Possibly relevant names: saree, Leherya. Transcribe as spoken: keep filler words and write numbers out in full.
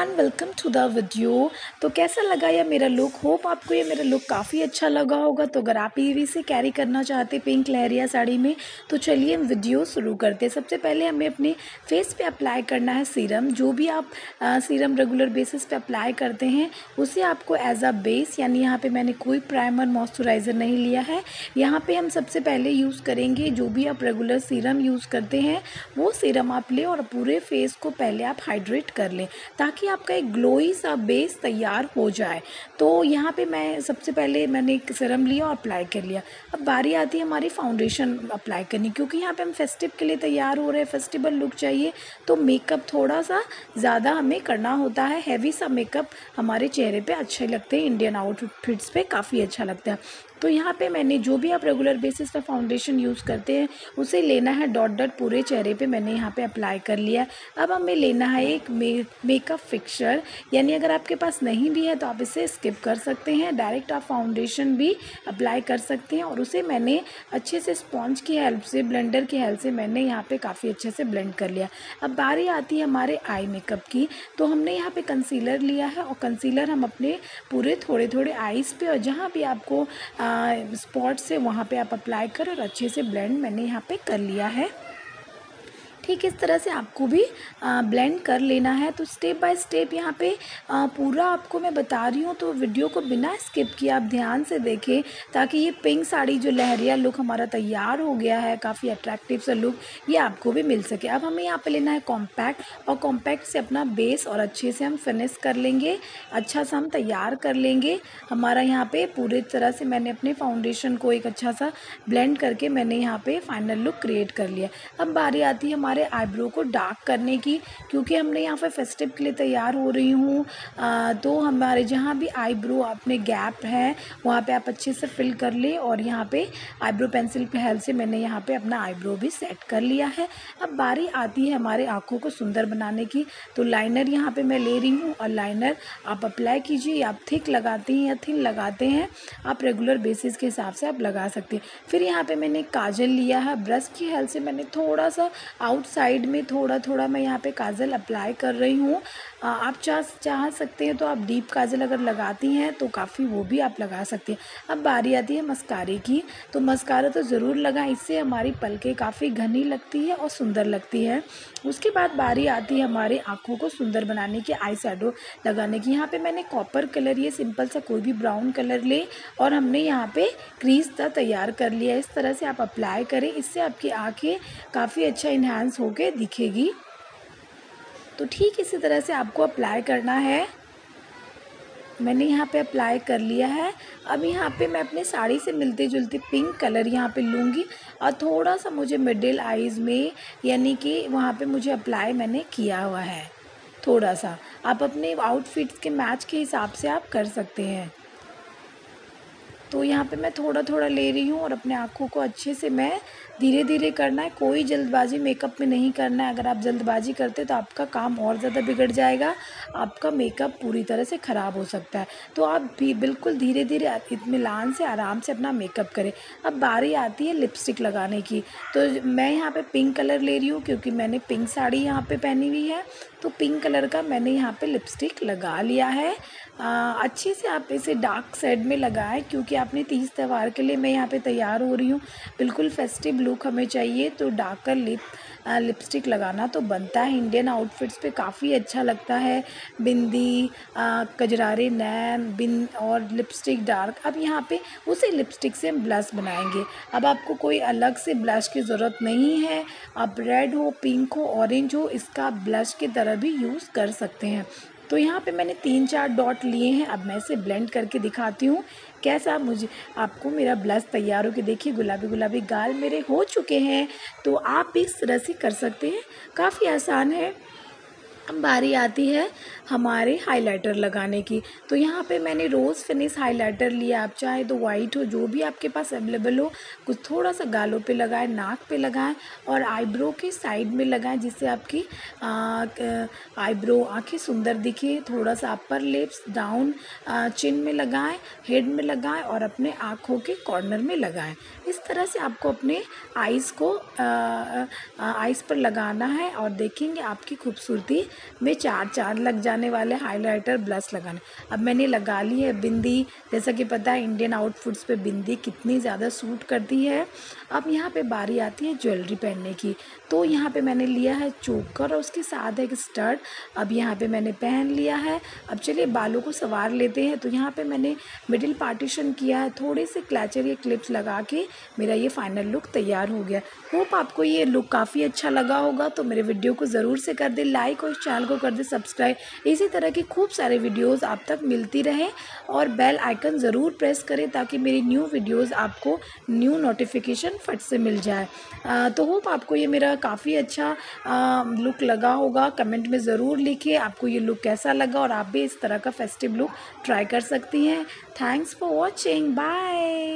Everyone, welcome to the video. तो कैसा लगा यह मेरा लुक? होप आपको ये मेरा लुक काफ़ी अच्छा लगा होगा। तो अगर आप ये भी इसे कैरी करना चाहते पिंक लहरिया साड़ी में, तो चलिए हम वीडियो शुरू करते हैं। सबसे पहले हमें अपने फेस पे अप्लाई करना है सीरम। जो भी आप आ, सीरम रेगुलर बेसिस पे अप्लाई करते हैं उसे आपको एज अ बेस, यानी यहाँ पर मैंने कोई प्राइमर मॉइस्चराइज़र नहीं लिया है। यहाँ पर हम सबसे पहले यूज़ करेंगे जो भी आप रेगुलर सीरम यूज़ करते हैं वो सीरम आप लें और पूरे फेस को पहले आप हाइड्रेट कर लें ताकि आपका एक ग्लोई सा बेस तैयार हो जाए। तो यहाँ पे मैं सबसे पहले मैंने एक सीरम लिया और अप्लाई कर लिया। अब बारी आती है हमारी फाउंडेशन अप्लाई करनी, क्योंकि यहाँ पे हम फेस्टिव के लिए तैयार हो रहे हैं, फेस्टिवल लुक चाहिए। तो मेकअप थोड़ा सा ज़्यादा हमें करना होता है, हैवी सा मेकअप हमारे चेहरे पर अच्छे लगते हैं, इंडियन आउटफिट्स पर काफ़ी अच्छा लगता है। तो यहाँ पे मैंने जो भी आप रेगुलर बेसिस पर फाउंडेशन यूज़ करते हैं उसे लेना है डॉट डॉट पूरे चेहरे पे मैंने यहाँ पे अप्लाई कर लिया। अब हमें लेना है एक मे मेकअप फिक्सर, यानी अगर आपके पास नहीं भी है तो आप इसे स्किप कर सकते हैं, डायरेक्ट आप फाउंडेशन भी अप्लाई कर सकते हैं। और उसे मैंने अच्छे से स्पॉन्ज की हेल्प से, ब्लेंडर की हेल्प से मैंने यहाँ पर काफ़ी अच्छे से ब्लेंड कर लिया। अब बारी आती है हमारे आई मेकअप की। तो हमने यहाँ पर कंसीलर लिया है और कंसीलर हम अपने पूरे थोड़े थोड़े आईज़ पर और जहाँ भी आपको स्पॉट से वहाँ पे आप अप्लाई करें और अच्छे से ब्लेंड मैंने यहाँ पे कर लिया है। ठीक इस तरह से आपको भी ब्लेंड कर लेना है। तो स्टेप बाय स्टेप यहाँ पे आ, पूरा आपको मैं बता रही हूँ, तो वीडियो को बिना स्किप किए आप ध्यान से देखें ताकि ये पिंक साड़ी जो लहरिया लुक हमारा तैयार हो गया है, काफ़ी अट्रैक्टिव सा लुक, ये आपको भी मिल सके। अब हमें यहाँ पे लेना है कॉम्पैक्ट और कॉम्पैक्ट से अपना बेस और अच्छे से हम फिनिश कर लेंगे, अच्छा सा हम तैयार कर लेंगे। हमारा यहाँ पर पूरी तरह से मैंने अपने फाउंडेशन को एक अच्छा सा ब्लेंड करके मैंने यहाँ पर फाइनल लुक क्रिएट कर लिया। अब बारी आती है हमारे आईब्रो को डार्क करने की, क्योंकि हमने यहाँ पर फेस्टिव के लिए तैयार हो रही हूँ। तो हमारे जहाँ भी आईब्रो अपने गैप है वहाँ पे आप अच्छे से फिल कर लें और यहाँ पे आईब्रो पेंसिल की हेल्प से मैंने यहाँ पे अपना आईब्रो भी सेट कर लिया है। अब बारी आती है हमारे आँखों को सुंदर बनाने की। तो लाइनर यहाँ पर मैं ले रही हूँ और लाइनर आप अप्लाई कीजिए, आप थिक लगाते हैं या थिन लगाते हैं, आप रेगुलर बेसिस के हिसाब से आप लगा सकते हैं। फिर यहाँ पर मैंने काजल लिया है, ब्रश की हेल्प से मैंने थोड़ा सा आउट साइड में थोड़ा थोड़ा मैं यहाँ पे काजल अप्लाई कर रही हूँ। आप चाह चाह सकते हैं तो आप डीप काजल अगर लगाती हैं तो काफ़ी वो भी आप लगा सकते हैं। अब बारी आती है मस्कारे की। तो मस्कारा तो ज़रूर लगाएं, इससे हमारी पलकें काफ़ी घनी लगती है और सुंदर लगती है। उसके बाद बारी आती है हमारे आँखों को सुंदर बनाने की, आई शैडो लगाने की। यहाँ पर मैंने कॉपर कलर, ये सिंपल सा कोई भी ब्राउन कलर ले और हमने यहाँ पर क्रीज तैयार कर लिया। इस तरह से आप अप्लाई करें, इससे आपकी आँखें काफ़ी अच्छा इन्हें होके दिखेगी। तो ठीक इसी तरह से आपको अप्लाई करना है। मैंने यहाँ पे अप्लाई कर लिया है। अब यहाँ पे मैं अपने साड़ी से मिलते जुलते पिंक कलर यहाँ पे लूँगी और थोड़ा सा मुझे मिडिल आईज़ में, यानी कि वहाँ पे मुझे अप्लाई मैंने किया हुआ है। थोड़ा सा आप अपने आउटफिट्स के मैच के हिसाब से आप कर सकते हैं। तो यहाँ पे मैं थोड़ा थोड़ा ले रही हूँ और अपने आँखों को अच्छे से मैं धीरे धीरे करना है, कोई जल्दबाजी मेकअप में नहीं करना है। अगर आप जल्दबाजी करते तो आपका काम और ज़्यादा बिगड़ जाएगा, आपका मेकअप पूरी तरह से ख़राब हो सकता है। तो आप भी बिल्कुल धीरे धीरे इत्मीनान से आराम से अपना मेकअप करें। अब बारी आती है लिपस्टिक लगाने की। तो मैं यहाँ पर पिंक कलर ले रही हूँ क्योंकि मैंने पिंक साड़ी यहाँ पर पहनी हुई है, तो पिंक कलर का मैंने यहाँ पर लिपस्टिक लगा लिया है। आ, अच्छे से आप इसे डार्क शेड में लगाएं, क्योंकि आपने तीज त्यौहार के लिए मैं यहाँ पे तैयार हो रही हूँ, बिल्कुल फेस्टिव लुक हमें चाहिए। तो डार्कर लिप आ, लिपस्टिक लगाना तो बनता है, इंडियन आउटफिट्स पे काफ़ी अच्छा लगता है। बिंदी, कजरारे नैन, बिन और लिपस्टिक डार्क। अब यहाँ पे उसी लिपस्टिक से हम ब्लश बनाएंगे। अब आपको कोई अलग से ब्लश की ज़रूरत नहीं है, आप रेड हो, पिंक हो, ऑरेंज हो, इसका आप ब्लश की तरह भी यूज़ कर सकते हैं। तो यहाँ पे मैंने तीन चार डॉट लिए हैं। अब मैं इसे ब्लेंड करके दिखाती हूँ कैसा मुझे आपको मेरा ब्लश तैयार हो के देखिए, गुलाबी गुलाबी गाल मेरे हो चुके हैं। तो आप भी इस तरह से कर सकते हैं, काफ़ी आसान है। अब बारी आती है हमारे हाइलाइटर लगाने की। तो यहाँ पे मैंने रोज़ फिनिश हाइलाइटर लिया, आप चाहे तो वाइट हो, जो भी आपके पास अवेलेबल हो, कुछ थोड़ा सा गालों पे लगाएं, नाक पे लगाएं और आईब्रो के साइड में लगाएं, जिससे आपकी आईब्रो आँखें सुंदर दिखे। थोड़ा सा अपर लिप्स डाउन चिन में लगाएं, हेड में लगाएं और अपने आँखों के कॉर्नर में लगाएं। इस तरह से आपको अपने आइज़ को आइज़ पर लगाना है और देखेंगे आपकी खूबसूरती में चार चार लग जाने वाले हाइलाइटर ब्लश लगाने। अब मैंने लगा ली है बिंदी, जैसा कि पता है इंडियन आउटफिट्स पे बिंदी कितनी ज़्यादा सूट करती है। अब यहाँ पे बारी आती है ज्वेलरी पहनने की, तो यहाँ पे मैंने लिया है चोकर और उसके साथ एक स्टड। अब यहाँ पे मैंने पहन लिया है। अब चलिए बालों को संवार लेते हैं। तो यहाँ पे मैंने मिडिल पार्टीशन किया है, थोड़े से क्लचर या क्लिप्स लगा के मेरा ये फाइनल लुक तैयार हो गया। होप आपको ये लुक काफ़ी अच्छा लगा होगा। तो मेरे वीडियो को ज़रूर से कर दे लाइक और चैनल को कर दे सब्सक्राइब। इसी तरह की खूब सारे वीडियोज़ आप तक मिलती रहें और बेल आइकन ज़रूर प्रेस करें ताकि मेरी न्यू वीडियोज़ आपको न्यू नोटिफिकेशन फट से मिल जाए। आ, तो होप आपको ये मेरा काफ़ी अच्छा आ, लुक लगा होगा। कमेंट में ज़रूर लिखिए आपको ये लुक कैसा लगा और आप भी इस तरह का फेस्टिव लुक ट्राई कर सकती हैं। Thanks for watching, bye.